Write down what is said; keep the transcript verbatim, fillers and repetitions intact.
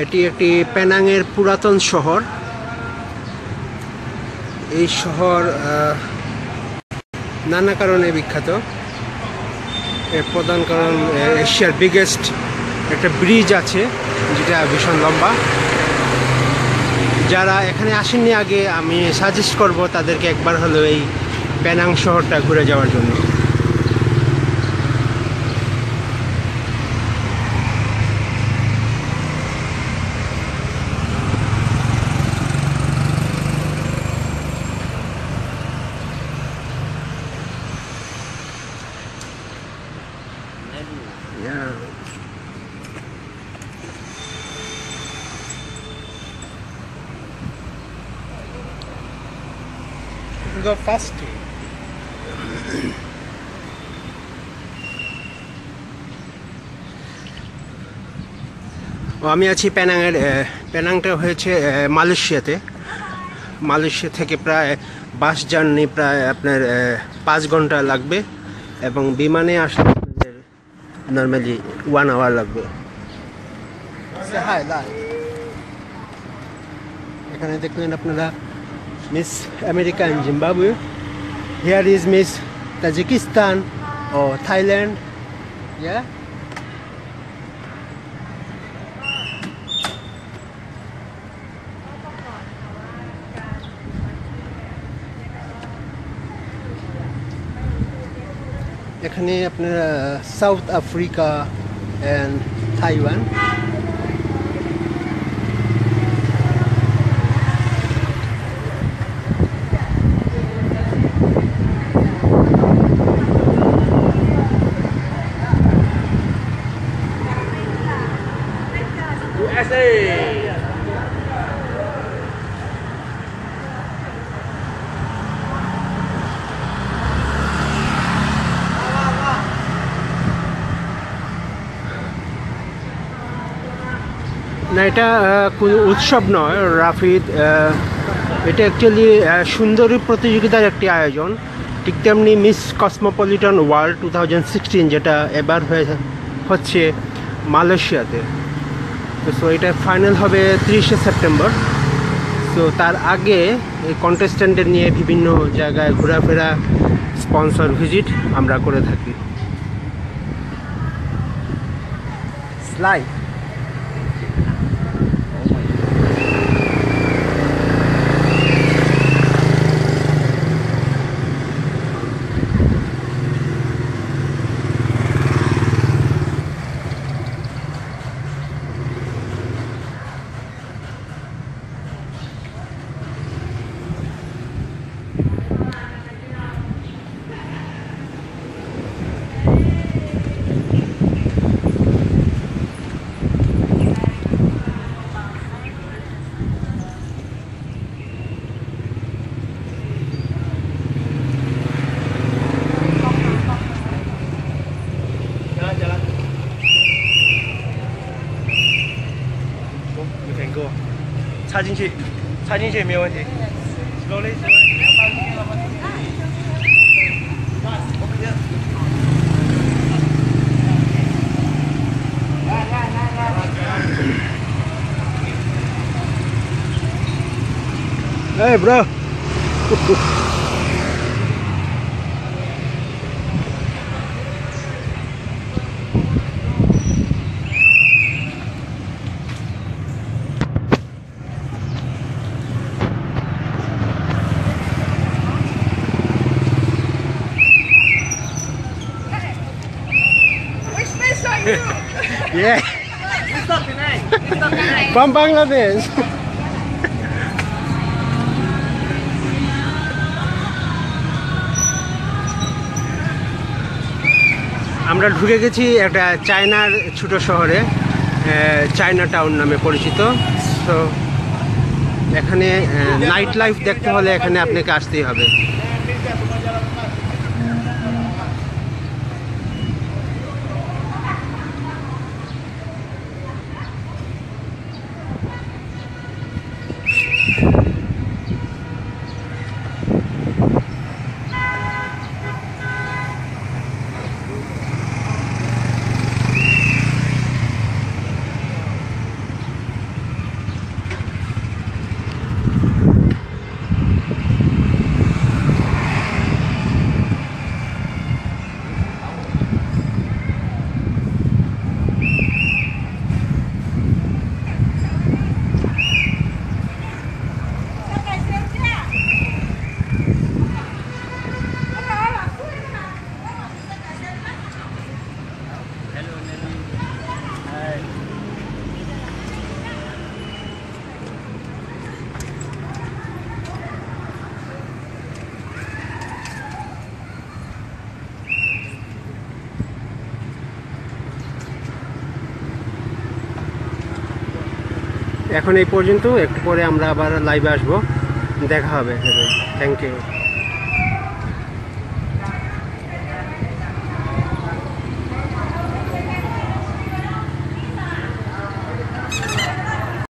এটি একটি পেনাংয়ের পুরাতন শহর। এই শহর নানা কারণে বিখ্যাত। এর প্রধান কারণ এশিয়ার বিগেস্ট একটা ব্রিজ আছে যেটা ভীষণ লম্বা। যারা এখানে আসেননি আগে আমি সাজেস্ট করব তাদেরকে একবার হলো এই পেনাং শহরটা ঘুরে যাওয়ার জন্য। Yeah. This is our first day. আমি আছি পেনাংয়ের। পেনাংটা হয়েছে মালয়েশিয়াতে। মালয়েশিয়া থেকে প্রায় বাস জার্নি প্রায় আপনার পাঁচ ঘন্টা লাগবে এবং বিমানে আসলে নর্মালি ওয়ান আওয়ার লাগবে। এখানে দেখলেন আপনারা Miss America in Zimbabwe, here is Miss Tajikistan ও থাইল্যান্ড। ইয়া এখানে আপনারা সাউথ আফ্রিকা অ্যান্ড তাইওয়ান। না, এটা কোনো উৎসব নয় রাফিদ, এটা অ্যাকচুয়ালি সুন্দরী প্রতিযোগিতার একটি আয়োজন। ঠিক তেমনি Miss Cosmopolitan World two thousand sixteen যেটা এবার হয়ে হচ্ছে মালয়েশিয়াতে, সো এটা ফাইনাল হবে তিরিশে সেপ্টেম্বর। সো তার আগে এই কন্টেস্ট্যান্টদের নিয়ে বিভিন্ন জায়গায় ঘোরাফেরা, স্পন্সর ভিজিট আমরা করে থাকি। স্লাইড插进去，插进去，没有问题。Slowly, slowly。Hey, bro. Yeah. It's not Penang. It's not Penang. From Bangladesh. আমরা ঢুকে গেছি একটা চায়নার ছোট শহরে, চায়না টাউন নামে পরিচিত। সো এখানে নাইট লাইফ দেখতে হলে এখানে আপনাকে আসতেই হবে। এখন এই পর্যন্ত, একটু পরে আমরা আবার লাইভে আসবো, দেখা হবে। Thank you.